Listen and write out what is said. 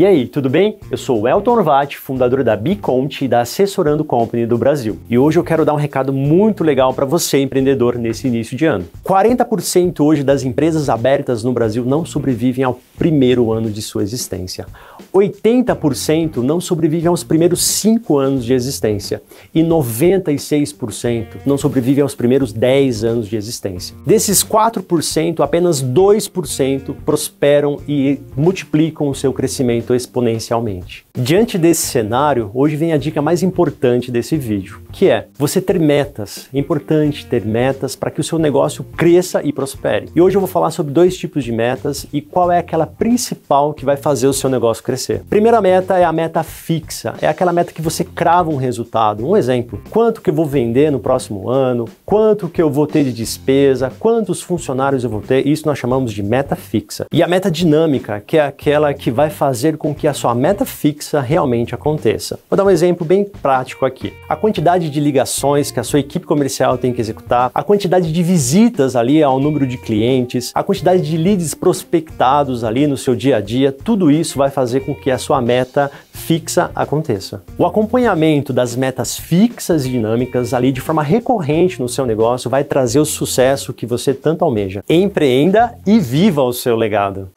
E aí, tudo bem? Eu sou o Elton Orvate, fundador da Biconte e da Assessorando Company do Brasil. E hoje eu quero dar um recado muito legal para você, empreendedor, nesse início de ano. 40% hoje das empresas abertas no Brasil não sobrevivem ao primeiro ano de sua existência. 80% não sobrevivem aos primeiros 5 anos de existência. E 96% não sobrevivem aos primeiros 10 anos de existência. Desses 4%, apenas 2% prosperam e multiplicam o seu crescimento exponencialmente. Diante desse cenário, hoje vem a dica mais importante desse vídeo, que é você ter metas. É importante ter metas para que o seu negócio cresça e prospere. E hoje eu vou falar sobre 2 tipos de metas e qual é aquela principal que vai fazer o seu negócio crescer. Primeira meta é a meta fixa, é aquela meta que você crava um resultado. Um exemplo, quanto que eu vou vender no próximo ano, quanto que eu vou ter de despesa, quantos funcionários eu vou ter, isso nós chamamos de meta fixa. E a meta dinâmica, que é aquela que vai fazer com que a sua meta fixa realmente aconteça. Vou dar um exemplo bem prático aqui. A quantidade de ligações que a sua equipe comercial tem que executar, a quantidade de visitas ali ao número de clientes, a quantidade de leads prospectados ali no seu dia a dia, tudo isso vai fazer com que a sua meta fixa aconteça. O acompanhamento das metas fixas e dinâmicas ali de forma recorrente no seu negócio vai trazer o sucesso que você tanto almeja. Empreenda e viva o seu legado!